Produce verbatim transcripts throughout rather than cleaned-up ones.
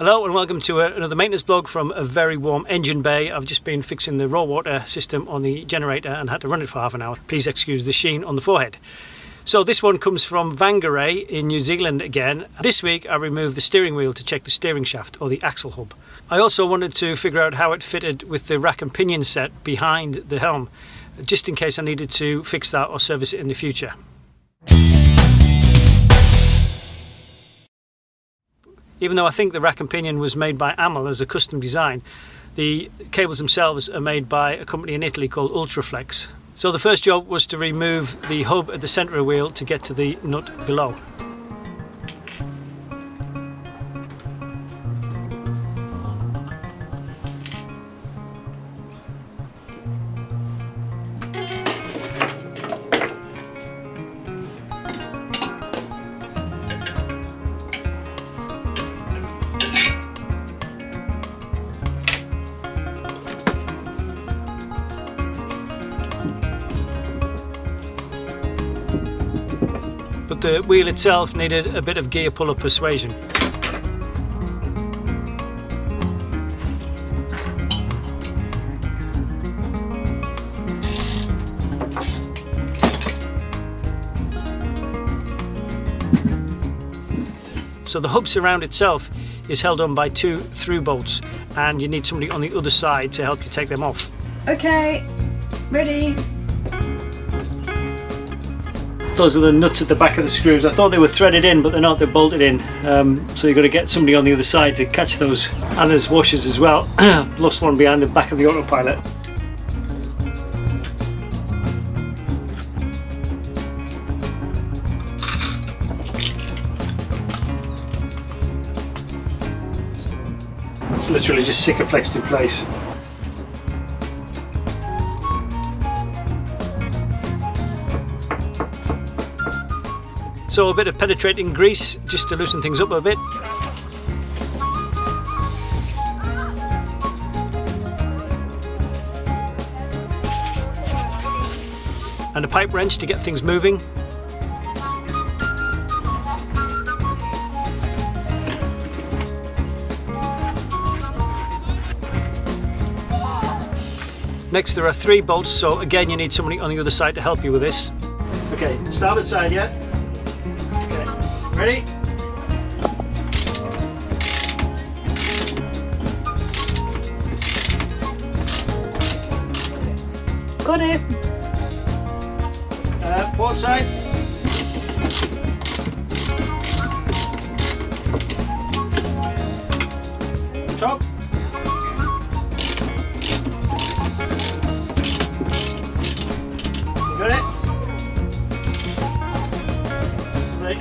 Hello and welcome to another maintenance blog from a very warm engine bay. I've just been fixing the raw water system on the generator and had to run it for half an hour. Please excuse the sheen on the forehead. So this one comes from Vangaray in New Zealand again. This week I removed the steering wheel to check the steering shaft or the axle hub. I also wanted to figure out how it fitted with the rack and pinion set behind the helm, just in case I needed to fix that or service it in the future. Even though I think the rack and pinion was made by Amel as a custom design, the cables themselves are made by a company in Italy called Ultraflex. So the first job was to remove the hub at the centre of the wheel to get to the nut below. But the wheel itself needed a bit of gear puller persuasion. So the hub surround itself is held on by two through bolts, and you need somebody on the other side to help you take them off. Okay, ready. Those are the nuts at the back of the screws. I thought they were threaded in, but they're not, they're bolted in. Um, so you've got to get somebody on the other side to catch those. And there's washers as well. Lost one behind the back of the autopilot. It's literally just Sikaflex in place. So a bit of penetrating grease just to loosen things up a bit. And a pipe wrench to get things moving. Next there are three bolts, so again you need somebody on the other side to help you with this. Okay, starboard side, yeah? Ready? Got it. Uh, port side. Top. You got it. Ready.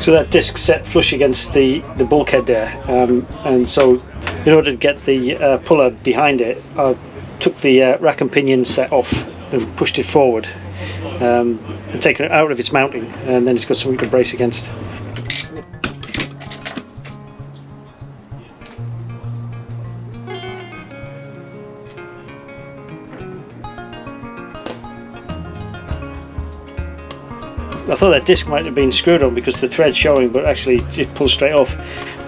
So that disc set flush against the, the bulkhead there, um, and so in order to get the uh, puller behind it, I took the uh, rack and pinion set off and pushed it forward, um, and taken it out of its mounting, and then it's got something to brace against. I thought that disc might have been screwed on because the thread's showing, but actually it pulls straight off.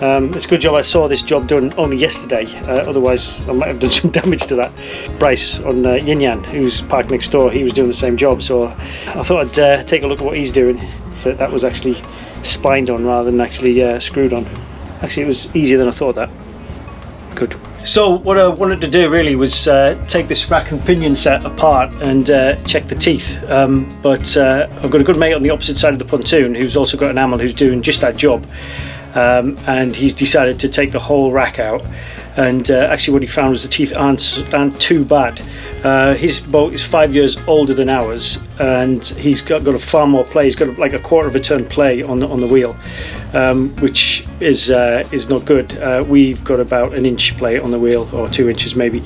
Um, it's a good job I saw this job done only yesterday, uh, otherwise I might have done some damage to that. Bryce on uh, Yin-Yan, who's parked next door, he was doing the same job, so I thought I'd uh, take a look at what he's doing. That, that was actually spined on rather than actually uh, screwed on. Actually it was easier than I thought that. Good. So what I wanted to do really was uh, take this rack and pinion set apart and uh, check the teeth, um, but uh, I've got a good mate on the opposite side of the pontoon who's also got an Amel who's doing just that job, um, and he's decided to take the whole rack out, and uh, actually what he found was the teeth aren't, aren't too bad. Uh, his boat is five years older than ours, and he's got, got a far more play. He's got a, like a quarter of a turn play on the, on the wheel, um, which is uh, is not good. Uh, we've got about an inch play on the wheel, or two inches maybe.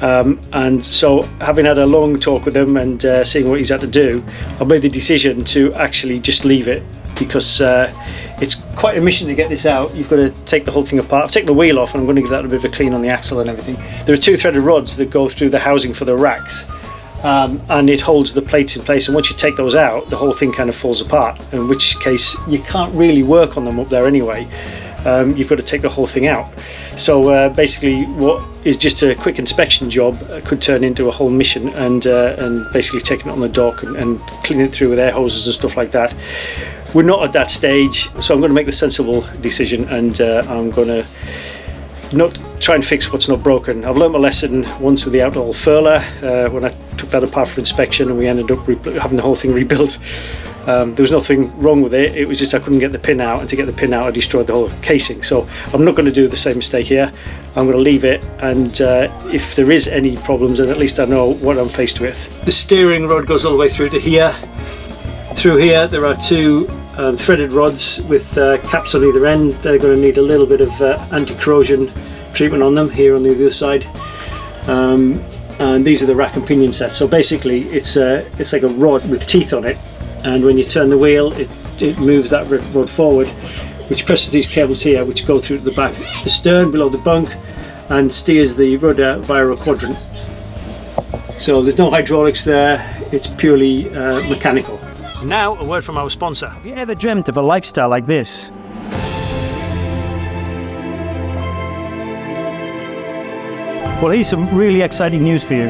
Um, and so, having had a long talk with him and uh, seeing what he's had to do, I made the decision to actually just leave it, because uh, it's quite a mission to get this out. You've got to take the whole thing apart. I've taken the wheel off and I'm going to give that a bit of a clean on the axle and everything. There are two threaded rods that go through the housing for the racks, um, and it holds the plates in place, and once you take those out the whole thing kind of falls apart, in which case you can't really work on them up there anyway. Um, you've got to take the whole thing out. So uh, basically what is just a quick inspection job could turn into a whole mission, and uh, and basically taking it on the dock and, and cleaning it through with air hoses and stuff like that. We're not at that stage, so I'm going to make the sensible decision, and uh, I'm going to not try and fix what's not broken. I've learned my lesson once with the outdoor furler, uh, when I took that apart for inspection and we ended up having the whole thing rebuilt. Um, there was nothing wrong with it, it was just I couldn't get the pin out, and to get the pin out I destroyed the whole casing. So I'm not going to do the same mistake here. I'm going to leave it, and uh, if there is any problems, then at least I know what I'm faced with. The steering rod goes all the way through to here. Through here there are two um, threaded rods with uh, caps on either end. They're going to need a little bit of uh, anti-corrosion treatment on them here on the other side. Um, and these are the rack and pinion sets. So basically it's, uh, it's like a rod with teeth on it, and when you turn the wheel it, it moves that rod forward, which presses these cables here, which go through to the back, the stern below the bunk, and steers the rudder via a quadrant. So there's no hydraulics there, it's purely uh, mechanical. Now a word from our sponsor. Have you ever dreamt of a lifestyle like this? Well, here's some really exciting news for you.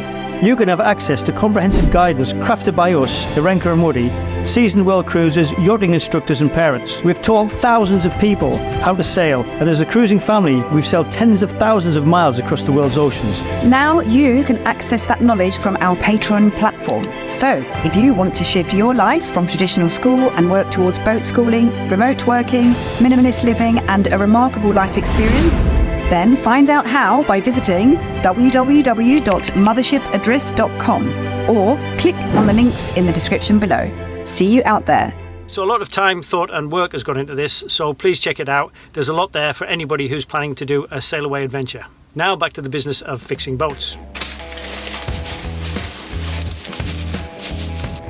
You can have access to comprehensive guidance crafted by us, Erenka and Woody, seasoned world cruisers, yachting instructors and parents. We've taught thousands of people how to sail, and as a cruising family we've sailed tens of thousands of miles across the world's oceans. Now you can access that knowledge from our Patreon platform. So if you want to shift your life from traditional school and work towards boat schooling, remote working, minimalist living and a remarkable life experience, then find out how by visiting w w w dot mothership adrift dot com or click on the links in the description below. See you out there. So a lot of time, thought and work has gone into this, so please check it out. There's a lot there for anybody who's planning to do a sail away adventure. Now back to the business of fixing boats.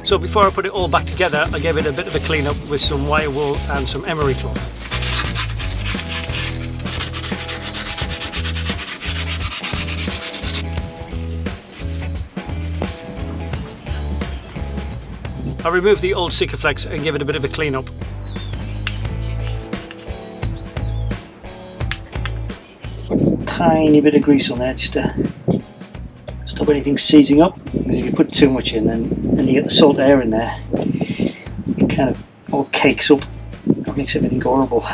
So before I put it all back together, I gave it a bit of a clean up with some wire wool and some emery cloth. I removed the old Sikaflex and give it a bit of a clean up. Tiny bit of grease on there just to stop anything seizing up, because if you put too much in then, and you get the salt air in there, it kind of all cakes up and makes everything horrible.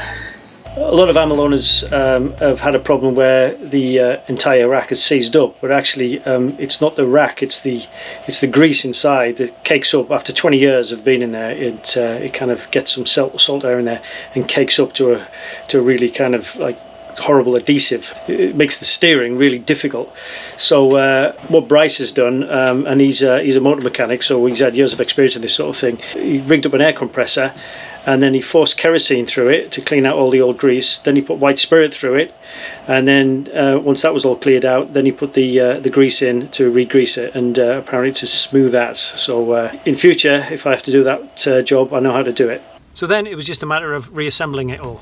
A lot of Amel owners um, have had a problem where the uh, entire rack is seized up, but actually um, it's not the rack, it's the it's the grease inside that cakes up. After twenty years of being in there, it uh, it kind of gets some salt, salt air in there and cakes up to a to a really kind of like horrible adhesive. It makes the steering really difficult. So uh, what Bryce has done, um, and he's uh, he's a motor mechanic, so he's had years of experience in this sort of thing. He rigged up an air compressor, and then he forced kerosene through it to clean out all the old grease. Then he put white spirit through it, and then uh, once that was all cleared out, then he put the uh, the grease in to re-grease it, and uh, apparently it's as smooth as. So uh, in future, if I have to do that uh, job, I know how to do it. So then it was just a matter of reassembling it all.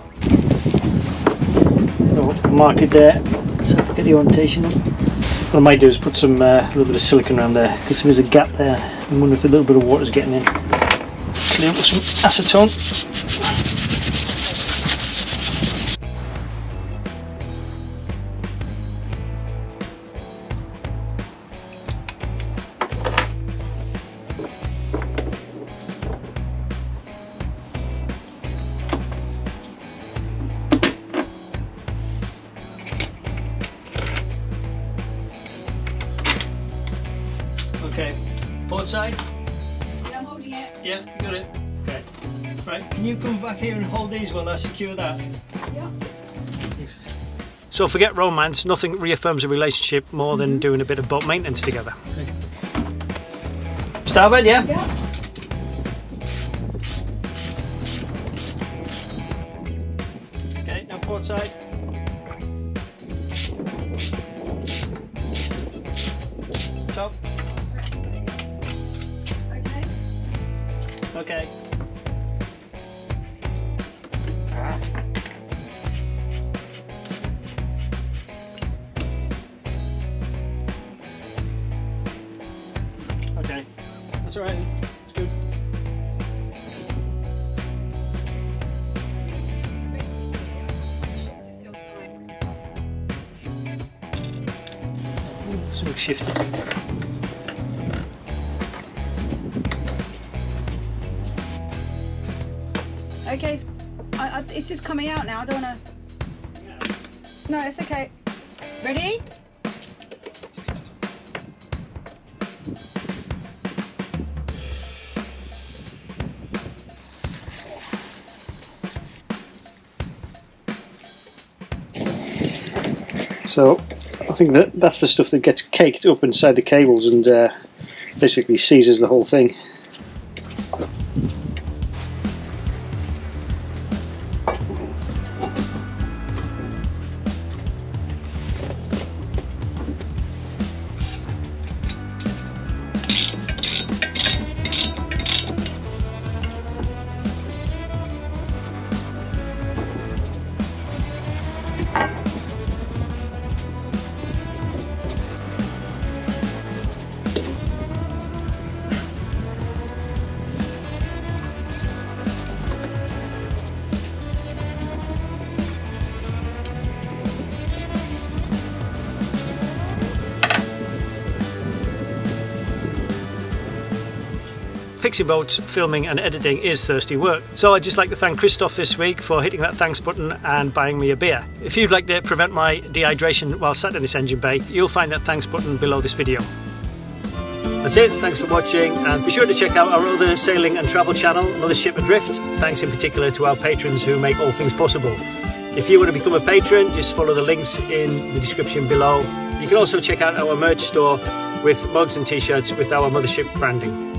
I'll mark it there, so get the orientation. What I might do is put some a uh, little bit of silicone around there, because there's a gap there. I'm wondering if a little bit of water's getting in. Clear up with some acetone. Okay, port side. Yeah, got it. Okay. Right, can you come back here and hold these while I secure that? Yeah. Thanks. So forget romance, nothing reaffirms a relationship more than doing a bit of boat maintenance together. Okay. Starboard, yeah? Yeah. Okay, now port side. Top. Okay. Ah. shift it. Okay, I, I, it's just coming out now. I don't wanna. No, it's okay. Ready? So I think that that's the stuff that gets caked up inside the cables and uh, basically seizes the whole thing. Fixing boats, filming and editing is thirsty work, so I'd just like to thank Christoph this week for hitting that thanks button and buying me a beer. If you'd like to prevent my dehydration while sat in this engine bay, you'll find that thanks button below this video. That's it, thanks for watching, and be sure to check out our other sailing and travel channel, Mothership Adrift. Thanks in particular to our patrons who make all things possible. If you want to become a patron, just follow the links in the description below. You can also check out our merch store with mugs and t-shirts with our Mothership branding.